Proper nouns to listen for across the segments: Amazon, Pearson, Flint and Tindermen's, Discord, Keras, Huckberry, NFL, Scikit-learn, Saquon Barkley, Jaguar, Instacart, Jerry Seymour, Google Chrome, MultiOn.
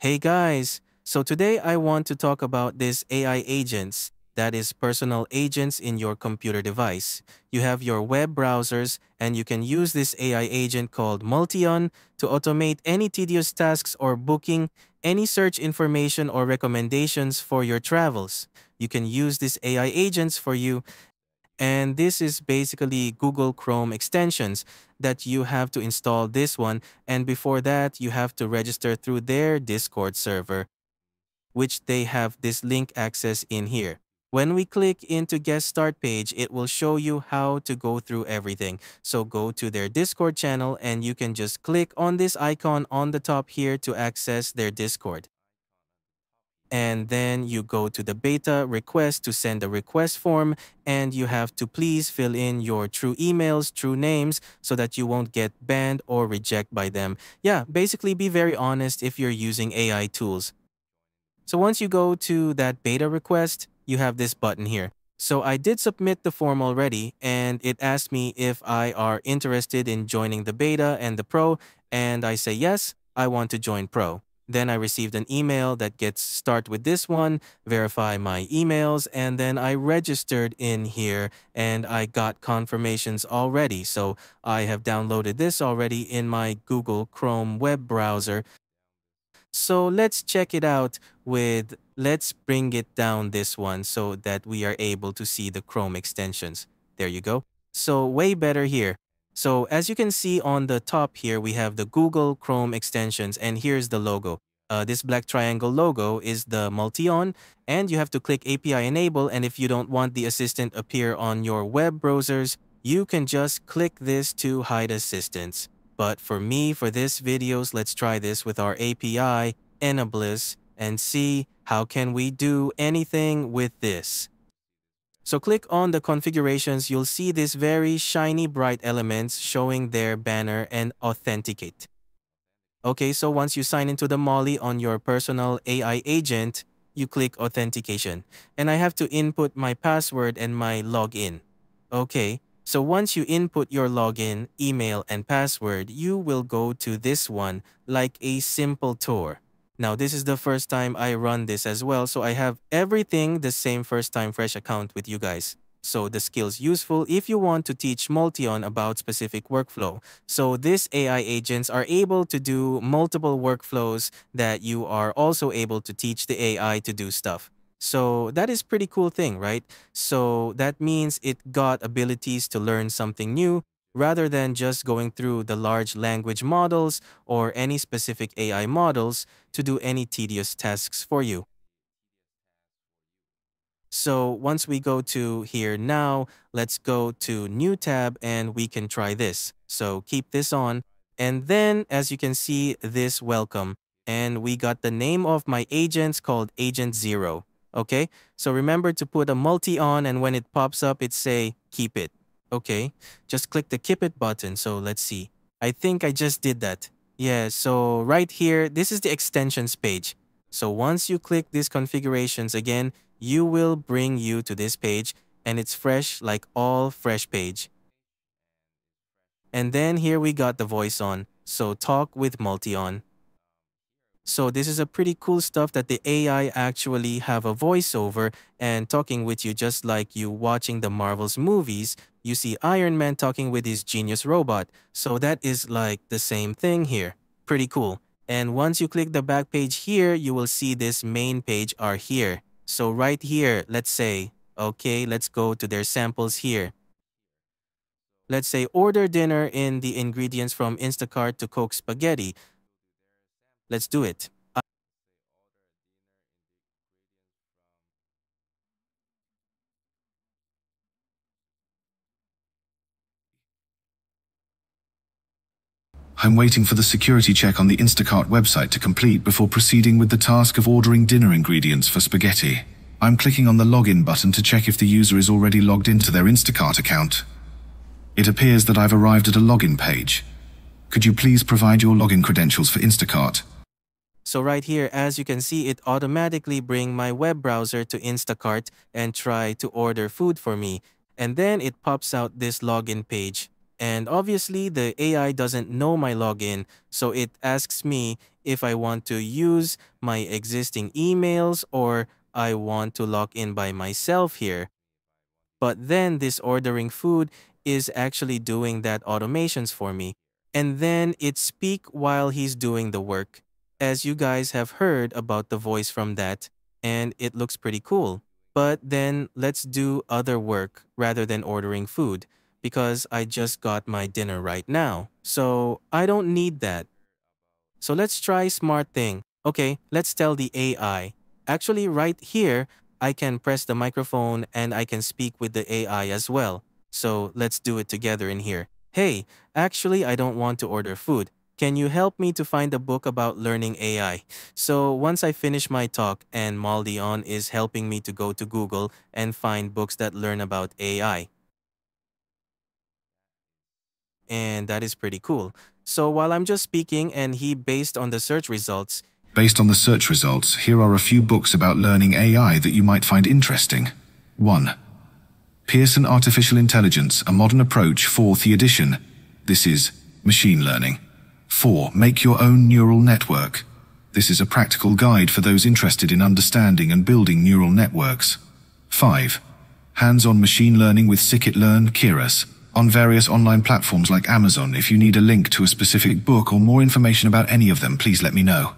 Hey guys, so today I want to talk about these AI agents, that is personal agents in your computer device. You have your web browsers and you can use this AI agent called MultiOn to automate any tedious tasks or booking, any search information or recommendations for your travels. You can use these AI agents for you. And this is basically Google Chrome extensions that you have to install this one. And before that, you have to register through their Discord server, which they have this link access in here. When we click into guest start page, it will show you how to go through everything. So go to their Discord channel and you can just click on this icon on the top here to access their Discord. And then you go to the beta request to send a request form, and you have to please fill in your true emails, true names, so that you won't get banned or rejected by them. Yeah, basically be very honest if you're using AI tools. So once you go to that beta request, you have this button here. So I did submit the form already, and it asked me if I are interested in joining the beta and the pro, and I say yes, I want to join pro. Then I received an email that gets start with this one, verify my emails, and then I registered in here and I got confirmations already. So I have downloaded this already in my Google Chrome web browser. So let's check it out with, let's bring it down this one so that we are able to see the Chrome extensions. There you go. So way better here. So as you can see on the top here, we have the Google Chrome extensions and here's the logo. This black triangle logo is the MultiOn, and you have to click API enable, and if you don't want the assistant appear on your web browsers, you can just click this to hide assistants. But for me, for this videos, let's try this with our API enablers and see how can we do anything with this. So click on the configurations, you'll see this very shiny bright elements showing their banner and authenticate. Okay, so once you sign into the Molly on your personal AI agent, you click authentication. And I have to input my password and my login. Okay, so once you input your login, email and password, you will go to this one like a simple tour. Now, this is the first time I run this as well, so I have everything the same first time fresh account with you guys. So the skills useful if you want to teach MultiOn about specific workflow. So these AI agents are able to do multiple workflows that you are also able to teach the AI to do stuff. So that is pretty cool thing, right? So that means it got abilities to learn something new, rather than just going through the large language models or any specific AI models to do any tedious tasks for you. So once we go to here now, let's go to new tab and we can try this. So keep this on. And then as you can see, this welcome. And we got the name of my agents called Agent Zero. Okay, so remember to put a MultiOn, and when it pops up, it say keep it. Okay, just click the keep it button. So let's see. I think I just did that. Yeah, so right here, this is the extensions page. So once you click these configurations again, you will bring you to this page and it's fresh like all fresh page. And then here we got the voice on. So talk with MultiOn. So this is a pretty cool stuff that the AI actually have a voiceover and talking with you just like you watching the Marvel's movies. You see Iron Man talking with his genius robot. So that is like the same thing here. Pretty cool. And once you click the back page here, you will see this main page are here. So right here, let's say, okay, let's go to their samples here. Let's say order dinner in the ingredients from Instacart to cook spaghetti. Let's do it. I'm waiting for the security check on the Instacart website to complete before proceeding with the task of ordering dinner ingredients for spaghetti. I'm clicking on the login button to check if the user is already logged into their Instacart account. It appears that I've arrived at a login page. Could you please provide your login credentials for Instacart? So right here, as you can see, it automatically brings my web browser to Instacart and try to order food for me. And then it pops out this login page. And obviously, the AI doesn't know my login, so it asks me if I want to use my existing emails or I want to log in by myself here. But then this ordering food is actually doing that automations for me. And then it speaks while he's doing the work. As you guys have heard about the voice from that, and it looks pretty cool. But then let's do other work rather than ordering food, because I just got my dinner right now. So I don't need that. So let's try smart thing. Okay, let's tell the AI. Actually, right here, I can press the microphone and I can speak with the AI as well. So let's do it together in here. Hey, actually, I don't want to order food. Can you help me to find a book about learning AI? So once I finish my talk and MultiOn is helping me to go to Google and find books that learn about AI. And that is pretty cool. So while I'm just speaking and he based on the search results, here are a few books about learning AI that you might find interesting. 1. Pearson Artificial Intelligence, A Modern Approach, 4th edition. This is machine learning. 4. Make Your Own Neural Network. This is a practical guide for those interested in understanding and building neural networks. 5. Hands-on Machine Learning with Scikit-learn, Keras. On various online platforms like Amazon, if you need a link to a specific book or more information about any of them, please let me know.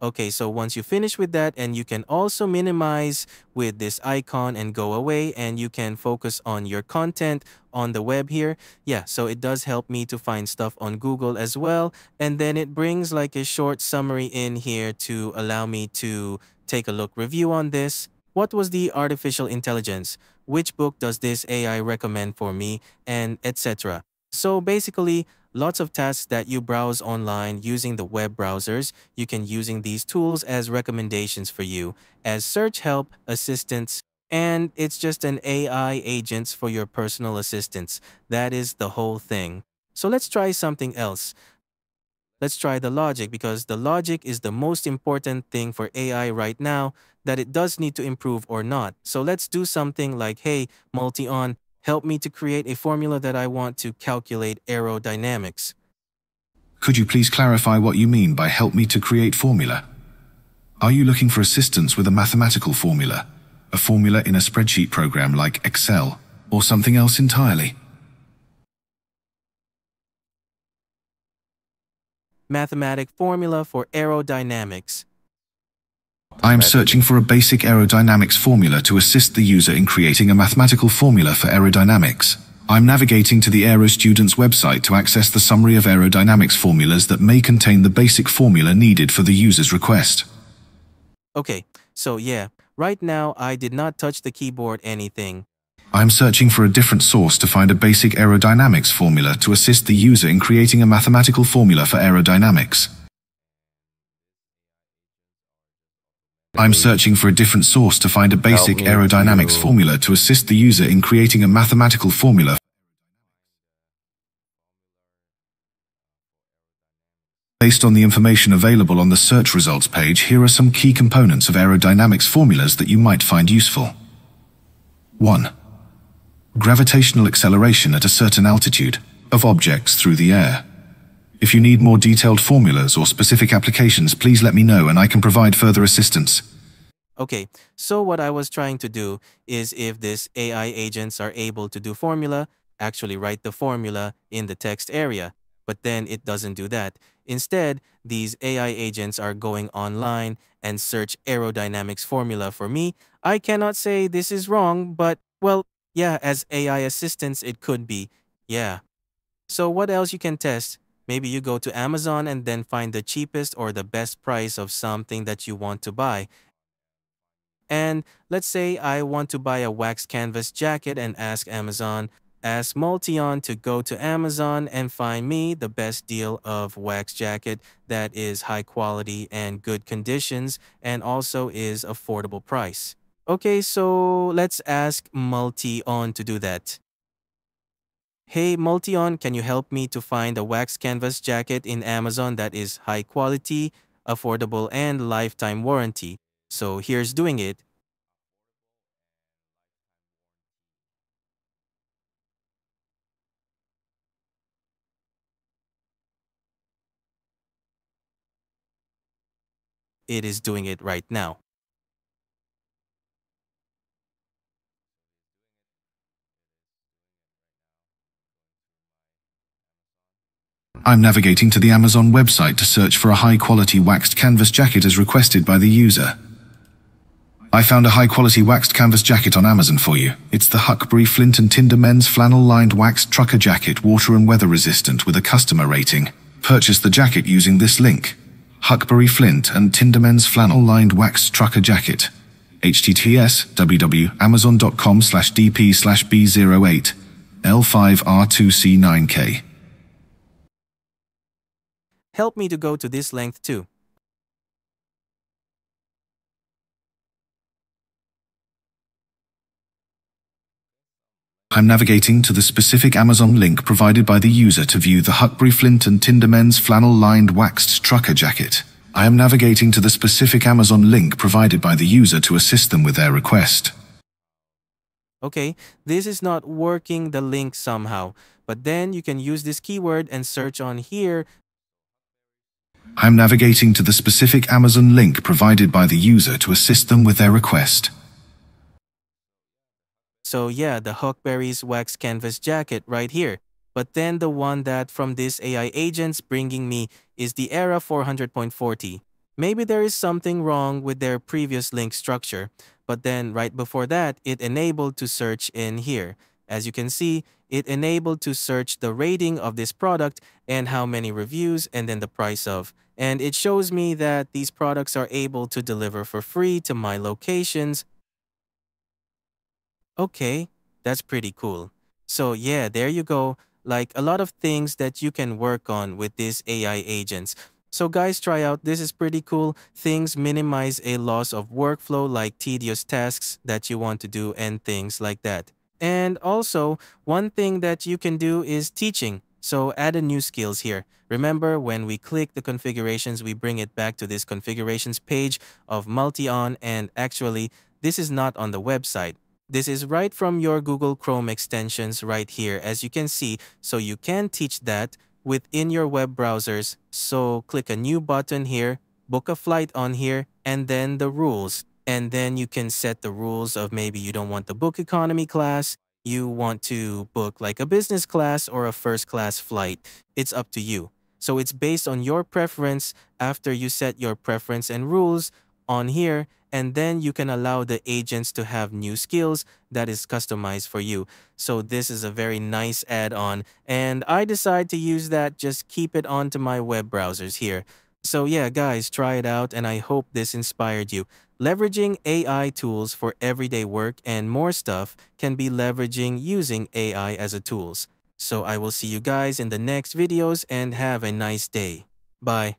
Okay, so once you finish with that, and you can also minimize with this icon and go away, and you can focus on your content on the web here. Yeah, so it does help me to find stuff on Google as well. And then it brings like a short summary in here to allow me to take a look review on this. What was the artificial intelligence? Which book does this AI recommend for me? And etc. So basically, lots of tasks that you browse online using the web browsers, you can using these tools as recommendations for you, as search help, assistance, and it's just an AI agents for your personal assistance. That is the whole thing. So let's try something else. Let's try the logic, because the logic is the most important thing for AI right now that it does need to improve or not. So let's do something like, hey, MultiOn, help me to create a formula that I want to calculate aerodynamics. Could you please clarify what you mean by help me to create formula? Are you looking for assistance with a mathematical formula, a formula in a spreadsheet program like Excel, or something else entirely? Mathematic formula for aerodynamics. I am searching for a basic aerodynamics formula to assist the user in creating a mathematical formula for aerodynamics. I'm navigating to the Aero Students website to access the summary of aerodynamics formulas that may contain the basic formula needed for the user's request. Okay, so yeah, right now I did not touch the keyboard anything. I'm searching for a different source to find a basic aerodynamics formula to assist the user in creating a mathematical formula for aerodynamics. I'm searching for a different source to find a basic aerodynamics formula to assist the user in creating a mathematical formula based on the information available on the search results page. Here are some key components of aerodynamics formulas that you might find useful. 1. Gravitational acceleration at a certain altitude of objects through the air. If you need more detailed formulas or specific applications, please let me know and I can provide further assistance. Okay, so what I was trying to do is if this AI agents are able to do formula, actually write the formula in the text area, but then it doesn't do that. Instead, these AI agents are going online and search aerodynamics formula for me. I cannot say this is wrong, but well, yeah, as AI assistance, it could be. Yeah. So what else you can test? Maybe you go to Amazon and then find the cheapest or the best price of something that you want to buy. And let's say I want to buy a wax canvas jacket and ask MultiOn to go to Amazon and find me the best deal of wax jacket that is high quality and good conditions and also is affordable price. Okay, so let's ask MultiOn to do that. Hey MultiOn, can you help me to find a wax canvas jacket in Amazon that is high quality, affordable, and lifetime warranty? So here's doing it. it is doing it right now. I'm navigating to the Amazon website to search for a high-quality waxed canvas jacket as requested by the user. I found a high-quality waxed canvas jacket on Amazon for you. It's the Huckberry Flint and Tindermen's flannel-lined waxed trucker jacket, water and weather resistant, with a customer rating. Purchase the jacket using this link. Huckberry Flint and Tindermen's flannel-lined waxed trucker jacket. https://amazon.com/dp/b08L5R2C9K. Help me to go to this length too. I'm navigating to the specific Amazon link provided by the user to view the Huckberry Flint and Tindermen's flannel-lined waxed trucker jacket. I am navigating to the specific Amazon link provided by the user to assist them with their request. Okay, this is not working, the link somehow, but then you can use this keyword and search on here. I'm navigating to the specific Amazon link provided by the user to assist them with their request. So yeah, the Huckberry's wax canvas jacket right here. But then the one that from this AI agent's bringing me is the Era 400.40. Maybe there is something wrong with their previous link structure. But then right before that, it enabled to search in here. As you can see, it enabled to search the rating of this product and how many reviews and then the price of. And it shows me that these products are able to deliver for free to my locations. Okay, that's pretty cool. So yeah, there you go. Like a lot of things that you can work on with these AI agents. So guys, try out. This is pretty cool. Things minimize a loss of workflow like tedious tasks that you want to do and things like that. And also, one thing that you can do is teaching. So add a new skills here. Remember, when we click the configurations, we bring it back to this configurations page of MultiOn. And actually, this is not on the website. This is right from your Google Chrome extensions right here, as you can see. So you can teach that within your web browsers. So click a new button here, book a flight on here, and then the rules. And then you can set the rules of maybe you don't want the book economy class. You want to book like a business class or a first class flight. It's up to you. So it's based on your preference after you set your preference and rules on here. And then you can allow the agents to have new skills that is customized for you. So this is a very nice add-on. And I decide to use that, just keep it onto my web browsers here. So yeah, guys, try it out. And I hope this inspired you. Leveraging AI tools for everyday work and more stuff can be leveraging using AI as a tools. So I will see you guys in the next videos and have a nice day. Bye.